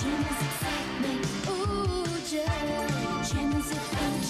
Gems excite me, ooh, Gems adventure.